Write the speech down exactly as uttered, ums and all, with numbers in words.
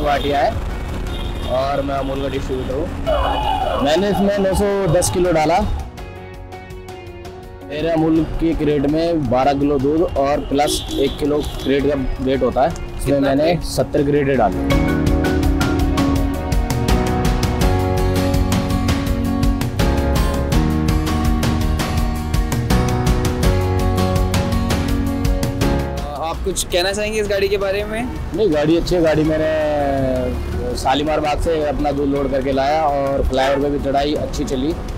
सोनू भाटिया है और मैं अमूल का डिस्ट्रीब्यूटर हूँ। मैंने इसमें नौ सौ दस किलो डाला। मेरे अमूल के क्रेट में बारह किलो दूध और प्लस एक किलो क्रेट का वेट होता है, इसमें मैंने सत्तर क्रेट डाले। कुछ कहना चाहेंगे इस गाड़ी के बारे में? नहीं, गाड़ी अच्छी है। गाड़ी मैंने शालिमार बाग से अपना दूध लोड करके लाया और फ्लाईओवर पे भी चढ़ाई अच्छी चली।